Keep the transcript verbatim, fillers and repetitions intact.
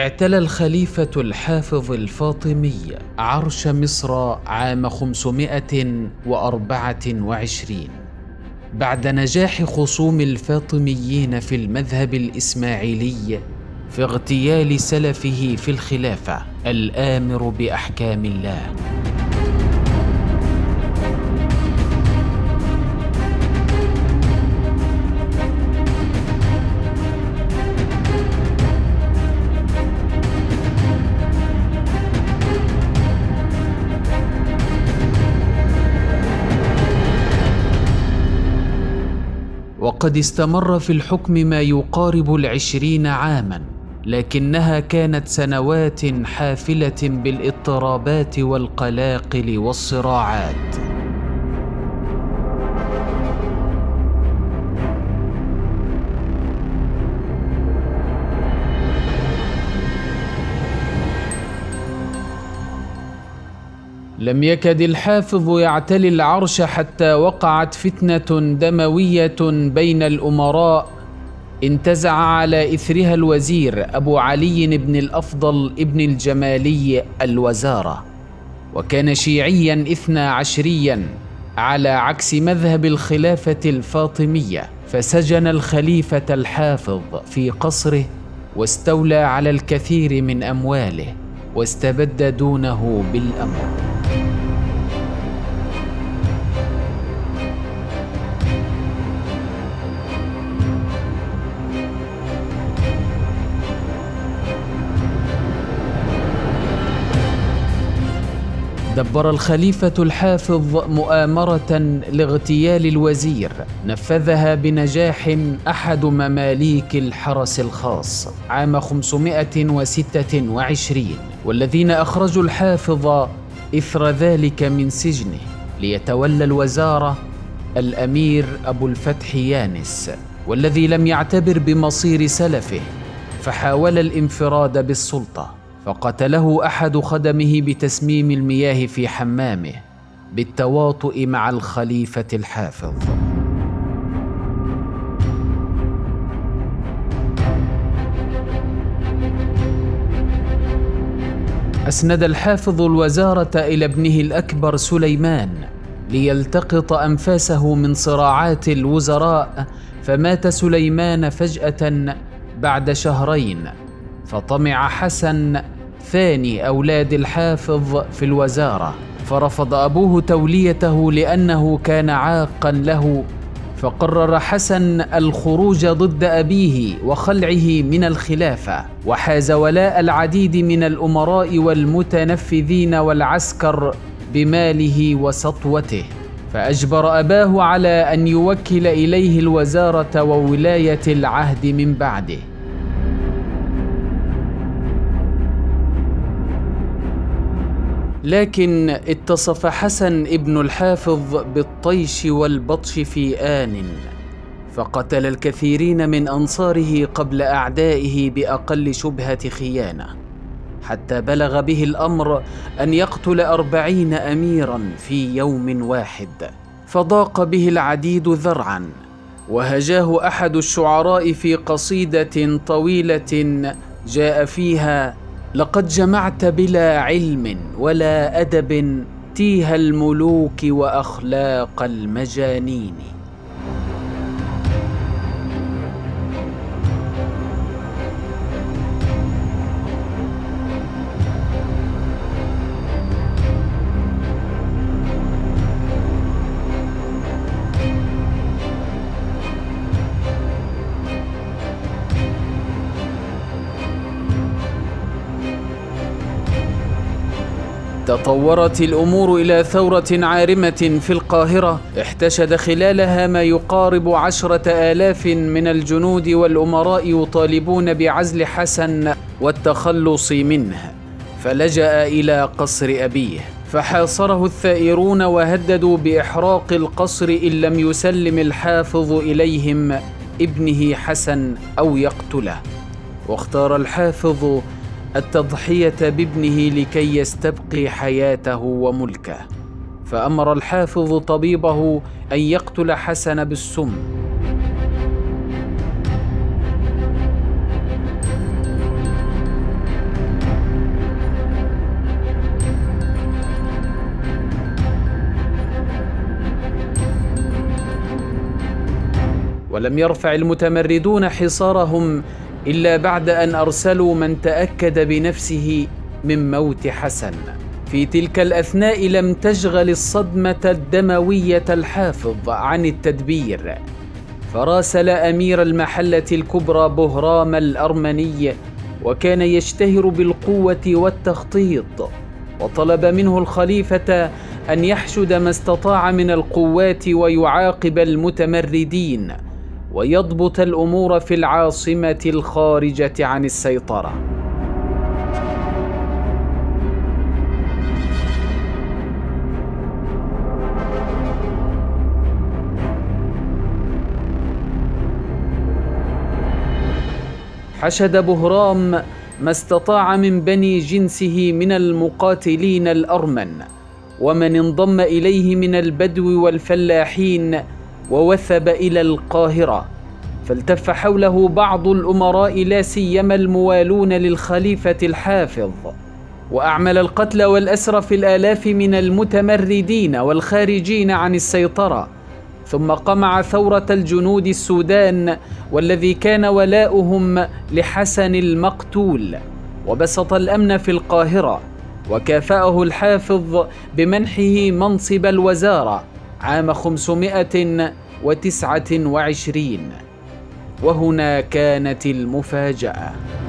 اعتلى الخليفة الحافظ الفاطمي عرش مصر عام خمسمائة وأربعة وعشرين بعد نجاح خصوم الفاطميين في المذهب الإسماعيلي في اغتيال سلفه في الخلافة الآمر بأحكام الله. وقد استمر في الحكم ما يقارب العشرين عاماً، لكنها كانت سنوات حافلة بالاضطرابات والقلاقل والصراعات. لم يكد الحافظ يعتلي العرش حتى وقعت فتنة دموية بين الأمراء انتزع على إثرها الوزير أبو علي بن الأفضل بن الجمالي الوزارة، وكان شيعياً اثنا عشرياً على عكس مذهب الخلافة الفاطمية، فسجن الخليفة الحافظ في قصره واستولى على الكثير من أمواله واستبد دونه بالأمر. دبر الخليفة الحافظ مؤامرة لاغتيال الوزير نفذها بنجاح أحد مماليك الحرس الخاص عام خمسمائة وستة وعشرين، والذين أخرجوا الحافظ إثر ذلك من سجنه ليتولى الوزارة الأمير أبو الفتح يانس، والذي لم يعتبر بمصير سلفه فحاول الانفراد بالسلطة، فقتله أحد خدمه بتسميم المياه في حمامه بالتواطؤ مع الخليفة الحافظ. أسند الحافظ الوزارة إلى ابنه الأكبر سليمان ليلتقط أنفاسه من صراعات الوزراء، فمات سليمان فجأة بعد شهرين، فطمع حسن ثاني أولاد الحافظ في الوزارة، فرفض أبوه توليته لأنه كان عاقا له، فقرر حسن الخروج ضد أبيه وخلعه من الخلافة، وحاز ولاء العديد من الأمراء والمتنفذين والعسكر بماله وسطوته، فأجبر أباه على أن يوكل إليه الوزارة وولاية العهد من بعده. لكن اتصف حسن ابن الحافظ بالطيش والبطش في آن، فقتل الكثيرين من أنصاره قبل أعدائه بأقل شبهة خيانة، حتى بلغ به الأمر أن يقتل أربعين أميراً في يوم واحد، فضاق به العديد ذرعاً، وهجاه أحد الشعراء في قصيدة طويلة جاء فيها: لقد جمعت بلا علم ولا أدب تيه الملوك وأخلاق المجانين. تطورت الأمور إلى ثورة عارمة في القاهرة، احتشد خلالها ما يقارب عشرة آلاف من الجنود والأمراء يطالبون بعزل حسن والتخلص منه، فلجأ إلى قصر أبيه، فحاصره الثائرون وهددوا بإحراق القصر إن لم يسلم الحافظ إليهم ابنه حسن أو يقتله، واختار الحافظ التضحية بابنه لكي يستبقي حياته وملكه، فأمر الحافظ طبيبه أن يقتل حسن بالسم. ولم يرفع المتمردون حصارهم إلا بعد أن أرسلوا من تأكد بنفسه من موت حسن. في تلك الأثناء لم تشغل الصدمة الدموية الحافظ عن التدبير، فراسل أمير المحلة الكبرى بهرام الأرمني، وكان يشتهر بالقوة والتخطيط، وطلب منه الخليفة أن يحشد ما استطاع من القوات ويعاقب المتمردين ويضبط الأمور في العاصمة الخارجة عن السيطرة. حشد بهرام ما استطاع من بني جنسه من المقاتلين الأرمن ومن انضم إليه من البدو والفلاحين، ووثب إلى القاهرة، فالتف حوله بعض الأمراء لا سيما الموالون للخليفة الحافظ، وأعمل القتل والأسر في الآلاف من المتمردين والخارجين عن السيطرة، ثم قمع ثورة الجنود السودان والذي كان ولاؤهم لحسن المقتول، وبسط الأمن في القاهرة، وكافأه الحافظ بمنحه منصب الوزارة عام خمسمائة وتسعة وعشرين، وهنا كانت المفاجأة.